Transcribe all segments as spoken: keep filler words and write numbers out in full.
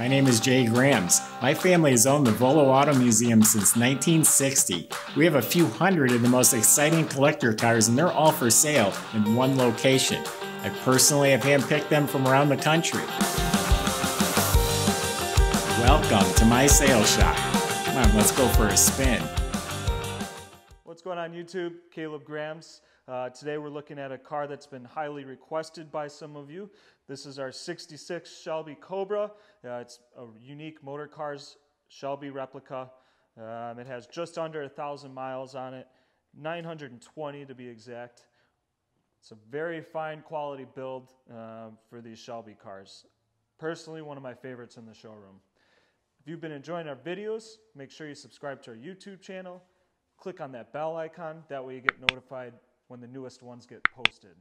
My name is Jay Grams. My family has owned the Volo Auto Museum since nineteen sixty. We have a few hundred of the most exciting collector cars, and they're all for sale in one location. I personally have handpicked them from around the country. Welcome to my sales shop. Come on, let's go for a spin. What's going on YouTube? Caleb Grams. Uh, today we're looking at a car that's been highly requested by some of you. This is our sixty-six Shelby Cobra. Uh, it's a Unique Motorcars Shelby replica. Um, it has just under a thousand miles on it, nine hundred twenty to be exact. It's a very fine quality build uh, for these Shelby cars. Personally, one of my favorites in the showroom. If you've been enjoying our videos, make sure you subscribe to our YouTube channel. Click on that bell icon. That way you get notified when the newest ones get posted.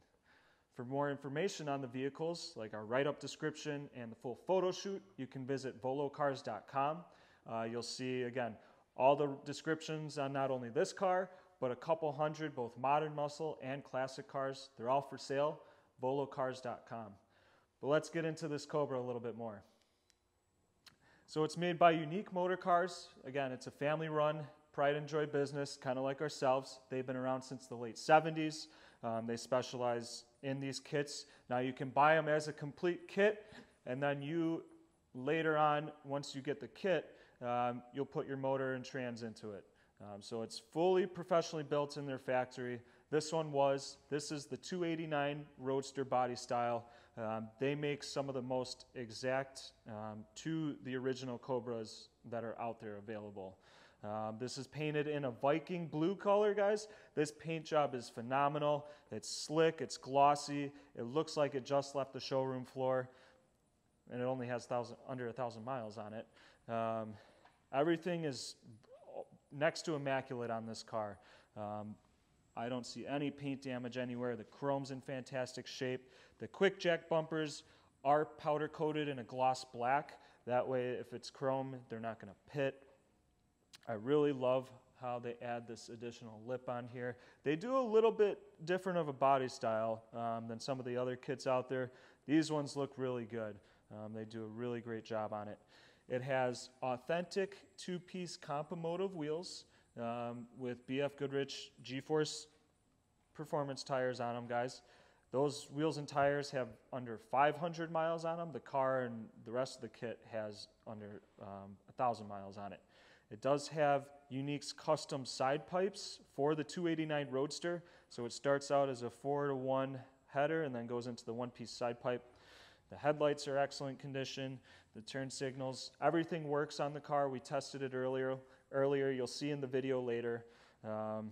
For more information on the vehicles, like our write-up description and the full photo shoot, you can visit volocars dot com. Uh, you'll see, again, all the descriptions on not only this car, but a couple hundred, both modern muscle and classic cars. They're all for sale, volocars dot com. But let's get into this Cobra a little bit more. So it's made by Unique Motorcars. Again, it's a family-run, pride and joy business, kind of like ourselves. They've been around since the late seventies. Um, they specialize in these kits. Now you can buy them as a complete kit, and then you, later on, once you get the kit, um, you'll put your motor and trans into it. Um, so it's fully professionally built in their factory. This one was. This is the two eighty-nine Roadster body style. Um, they make some of the most exact um, to the original Cobras that are out there available. Um, this is painted in a Viking blue color, guys. This paint job is phenomenal. It's slick, it's glossy. It looks like it just left the showroom floor, and it only has thousand, under a thousand miles on it. Um, everything is next to immaculate on this car. Um, I don't see any paint damage anywhere. The chrome's in fantastic shape. The quick jack bumpers are powder coated in a gloss black. That way, if it's chrome, they're not gonna pit. I really love how they add this additional lip on here. They do a little bit different of a body style um, than some of the other kits out there. These ones look really good. Um, they do a really great job on it. It has authentic two-piece Compomotive wheels um, with B F Goodrich G-Force performance tires on them, guys. Those wheels and tires have under five hundred miles on them. The car and the rest of the kit has under um, one thousand miles on it. It does have Unique's custom side pipes for the two eighty-nine Roadster. So it starts out as a four to one header and then goes into the one-piece side pipe. The headlights are excellent condition, the turn signals, everything works on the car. We tested it earlier, earlier. You'll see in the video later. Um,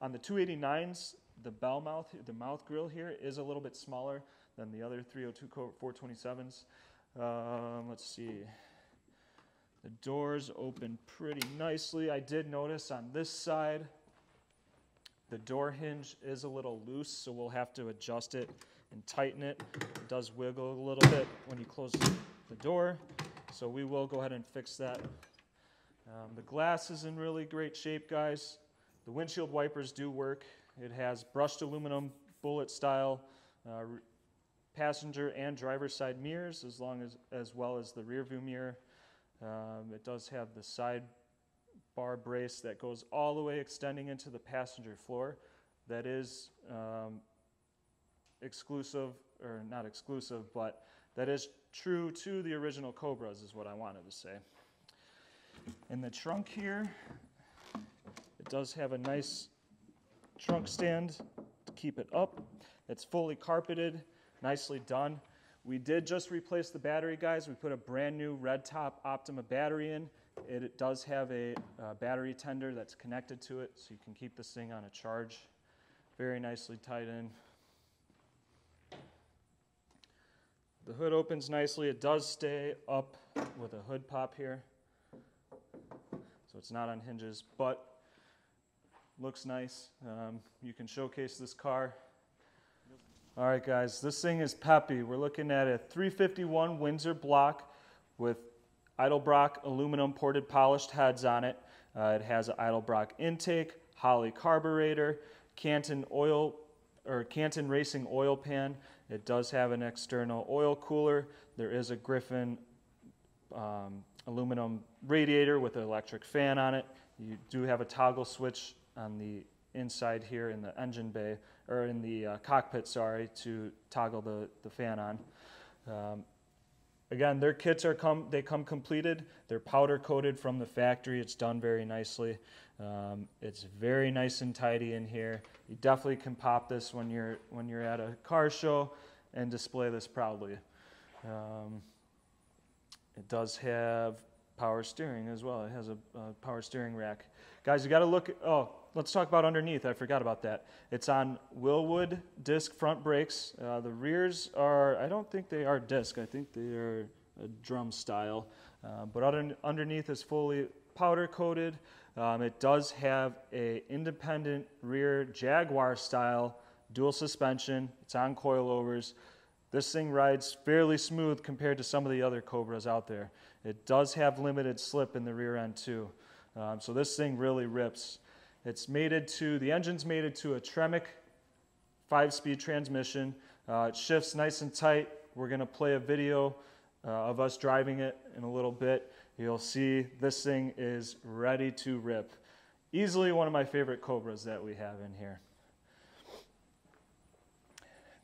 on the two eighty-nines, the bell mouth, the mouth grill here is a little bit smaller than the other three oh two four twenty-sevens. Um, let's see. The doors open pretty nicely. I did notice on this side, the door hinge is a little loose, so we'll have to adjust it and tighten it. It does wiggle a little bit when you close the door, so we will go ahead and fix that. Um, the glass is in really great shape, guys. The windshield wipers do work. It has brushed aluminum bullet style uh, passenger and driver side mirrors, as long as as well as the rear view mirror. Um, it does have the side bar brace that goes all the way extending into the passenger floor. That is um, exclusive, or not exclusive, but that is true to the original Cobras is what I wanted to say. In the trunk here, it does have a nice trunk stand to keep it up. It's fully carpeted, nicely done. We did just replace the battery, guys. We put a brand new Red Top Optima battery in. It, it does have a, a battery tender that's connected to it, so you can keep this thing on a charge. Very nicely tied in. The hood opens nicely. It does stay up with a hood pop here, so it's not on hinges, but looks nice. Um, you can showcase this car. All right, guys, this thing is peppy. We're looking at a three fifty-one Windsor block with Edelbrock aluminum ported polished heads on it. Uh, it has an Edelbrock intake, Holley carburetor, Canton oil or Canton Racing oil pan. It does have an external oil cooler. There is a Griffin um, aluminum radiator with an electric fan on it. You do have a toggle switch on the inside here in the engine bay, or in the uh, cockpit, sorry, to toggle the, the fan on. Um, again, their kits are come, they come completed. They're powder coated from the factory. It's done very nicely. Um, it's very nice and tidy in here. You definitely can pop this when you're, when you're at a car show and display this proudly. Um, it does have power steering as well. It has a, a power steering rack. Guys, you gotta look, oh, let's talk about underneath. I forgot about that. It's on Willwood disc front brakes. Uh, the rears are, I don't think they are disc. I think they are a drum style. Uh, but under, underneath is fully powder coated. Um, it does have a independent rear Jaguar style dual suspension. It's on coilovers. This thing rides fairly smooth compared to some of the other Cobras out there. It does have limited slip in the rear end too. Um, so this thing really rips. It's mated to, the engine's mated to a Tremec five-speed transmission. Uh, it shifts nice and tight. We're gonna play a video uh, of us driving it in a little bit. You'll see this thing is ready to rip. Easily one of my favorite Cobras that we have in here.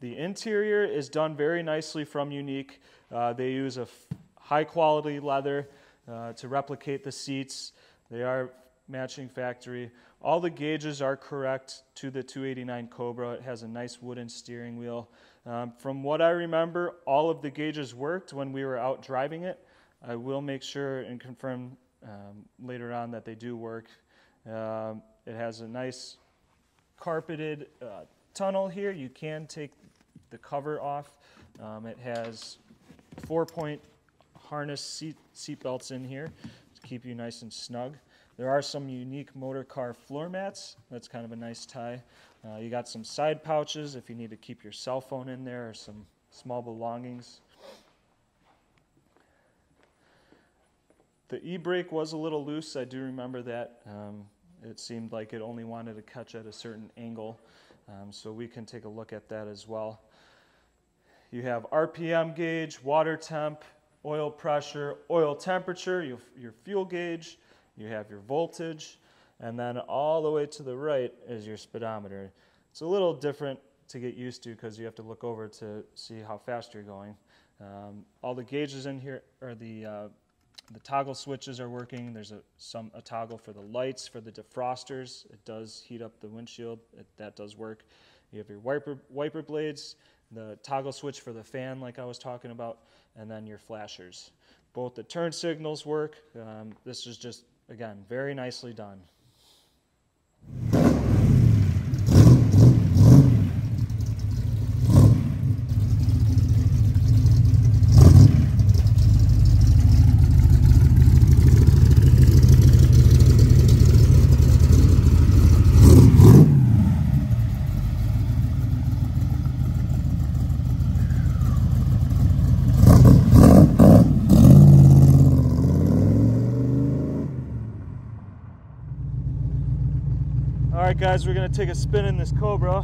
The interior is done very nicely from Unique. Uh, they use a high quality leather uh, to replicate the seats. They are matching factory. All the gauges are correct to the two eighty-nine Cobra. It has a nice wooden steering wheel. Um, from what I remember, all of the gauges worked when we were out driving it. I will make sure and confirm um, later on that they do work. Um, it has a nice carpeted uh, tunnel here. You can take the cover off. Um, it has four-point harness seat, seat belts in here to keep you nice and snug. There are some Unique Motor Car floor mats. That's kind of a nice tie. Uh, you got some side pouches if you need to keep your cell phone in there or some small belongings. The e-brake was a little loose. I do remember that. Um, it seemed like it only wanted to catch at a certain angle. Um, so we can take a look at that as well. You have R P M gauge, water temp, oil pressure, oil temperature, your, your fuel gauge, you have your voltage, and then all the way to the right is your speedometer. It's a little different to get used to because you have to look over to see how fast you're going. Um, all the gauges in here, or the, uh, the toggle switches are working. There's a, some, a toggle for the lights, for the defrosters. It does heat up the windshield. It, that does work. You have your wiper, wiper blades, the toggle switch for the fan like I was talking about, and then your flashers. Both the turn signals work. Um, this is just, again, very nicely done. Alright guys, we're going to take a spin in this Cobra.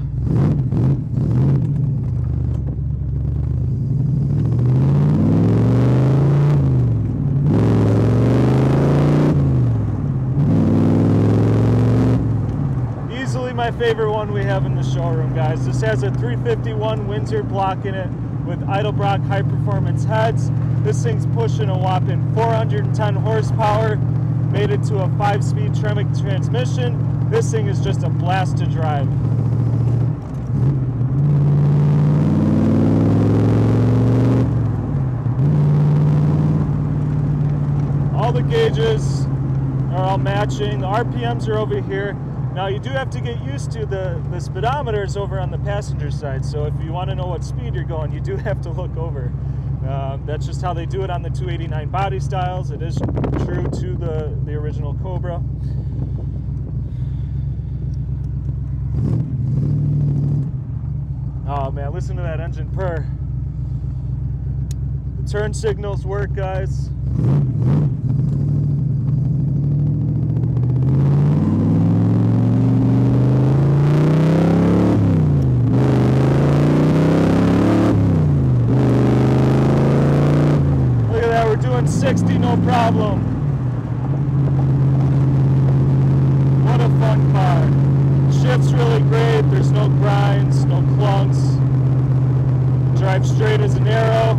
Easily my favorite one we have in the showroom, guys. This has a three fifty-one Windsor block in it with Edelbrock high performance heads. This thing's pushing a whopping four hundred ten horsepower, mated to a five-speed Tremec transmission. This thing is just a blast to drive. All the gauges are all matching. The R P Ms are over here. Now you do have to get used to the, the speedometers over on the passenger side. So if you want to know what speed you're going, you do have to look over. Uh, that's just how they do it on the two eighty-nine body styles. It is true to the, the original Cobra. Oh man, listen to that engine purr. The turn signals work, guys. Look at that, we're We're doing sixty, no problem. What a fun car. Shift's really great. There's no grinds, no clunks. Drive straight as an arrow.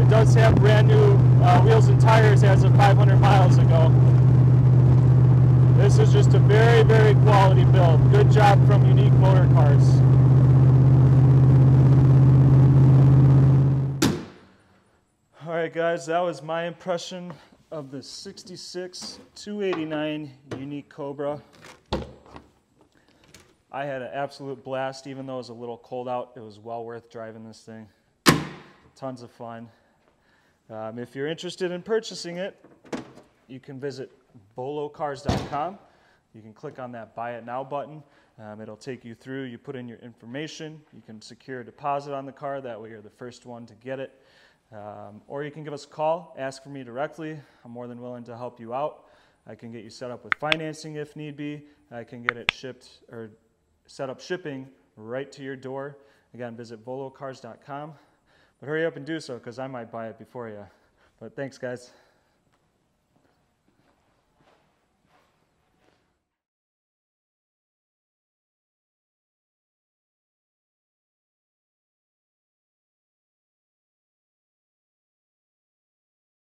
It does have brand new uh, wheels and tires as of five hundred miles ago. This is just a very, very quality build. Good job from Unique Motorcars. Alright guys, that was my impression of the sixty-six two eighty-nine Unique Cobra. I had an absolute blast. Even though it was a little cold out, it was well worth driving this thing. Tons of fun. Um, if you're interested in purchasing it, you can visit volo cars dot com. You can click on that Buy It Now button. Um, it'll take you through. You put in your information. You can secure a deposit on the car. That way you're the first one to get it. Um, or you can give us a call, ask for me directly. I'm more than willing to help you out. I can get you set up with financing if need be. I can get it shipped or set up shipping right to your door. Again, visit volo cars dot com. But hurry up and do so because I might buy it before you. But thanks, guys.